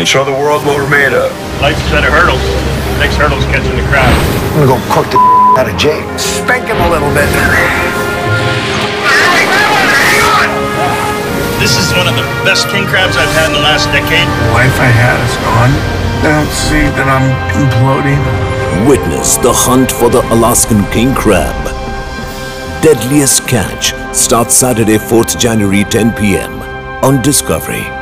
and show the world what we're made of. Life's a set of hurdles. Next hurdle's catching the crab. I'm gonna go cook the out of Jake. Spank him a little bit. This is one of the best king crabs I've had in the last decade. The life I had is gone. I don't see that I'm imploding. Witness the hunt for the Alaskan king crab. Deadliest Catch starts Saturday, 4th January, 10 p.m. on Discovery.